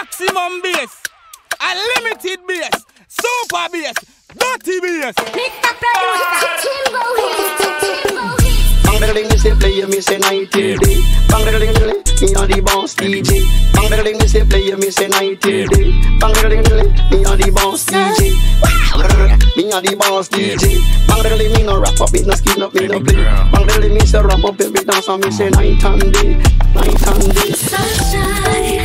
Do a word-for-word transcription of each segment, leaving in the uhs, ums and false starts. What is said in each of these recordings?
maximum bass, unlimited bass, super bass, dirty bass. Bang say play me say night till day. Bang ding me on the bounce D J. Bang ding say play me say night till day. Bang ding me on the bounce D J. Me on the bounce D J. Bang ding me no rap up, it no skin up, me no play. Bang ding me say rap up, it dance and me say night and day, night and day. Sunshine, I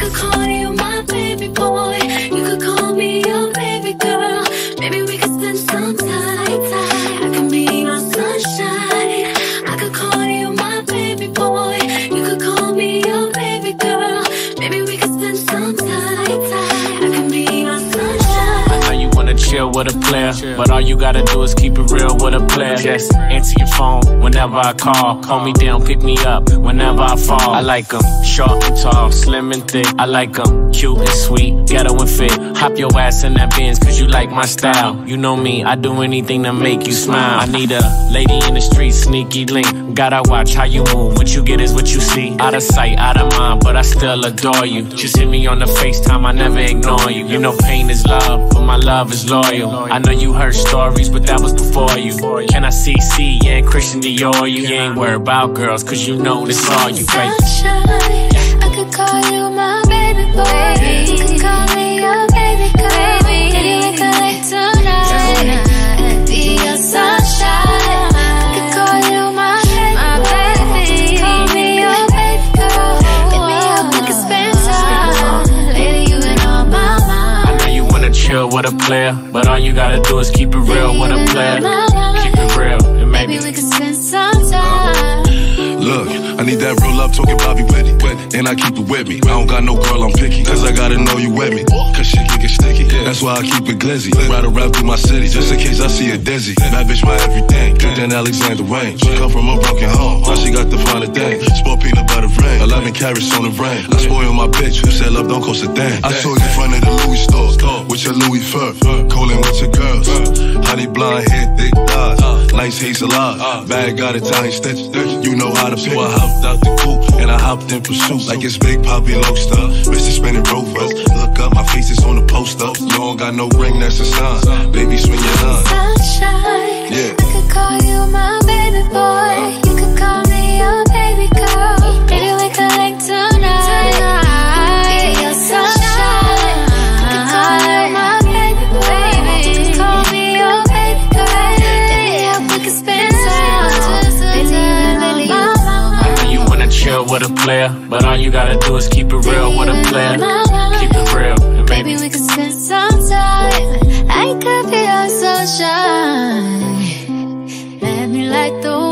could call you my baby boy. You could call me your baby girl. Maybe we could spend some time. I can be your sunshine. I could call you my baby boy. You could call me your baby girl. Maybe we could spend some time. I can be your sunshine. I know you wanna chill with a player, but all you gotta do is keep it real with a player. Just answer your phone whenever I call. Call me down, pick me up whenever I fall. I like 'em short and tall, slim and thick. I like 'em cute and sweet, ghetto and fit. Hop your ass in that Benz, cause you like my style. You know me, I do anything to make you smile. I need a lady in the street, sneaky link. Gotta watch how you move, what you get is what you see. Out of sight, out of mind, but I still adore you. Just hit me on the FaceTime, I never ignore you. You know pain is love, but my love is loyal. I know you heard stories, but that was before you. Can I C C, yeah, Christian Dior you? You ain't worried about girls, cause you know this all you, right? Sunshine, I could call you my baby boy. You could call me your baby girl. With a player, but all you gotta do is keep it real with a player. Keep it real, and maybe we could spend some time. Look, I need that real love talking Bobby Whitney, and I keep it with me. I don't got no girl, I'm picky, cause I gotta know you with me. Cause shit can get sticky, that's why I keep it glizzy. Ride around through my city, just in case I see a dizzy. That bitch my everything, good than Alexander Wayne. She come from a broken home, now she got the finer thing. Sport peanut butter rain, eleven carrots on the rain. I spoil my bitch, who said love don't cost a thing. I saw you in front of the Louis store, with your Louis fur, calling with your girls. Honey blonde hair, thick thighs, nice hazel eyes, bad got Italian stitches. You know how to pick. So I hopped out the coupe and I hopped in pursuit like it's Big Poppy Lobster, Mister Spinning Rovers. Look up, my face is on the poster. You don't got no ring, that's a sign. Baby, swing your line. Sunshine, yeah. I could call you my baby boy. You could call me your baby girl. Maybe we could like tonight. With a player, but all you gotta do is keep it real with a player. Keep it real, and maybe we could spend some time. I could be your sunshine. Let me like the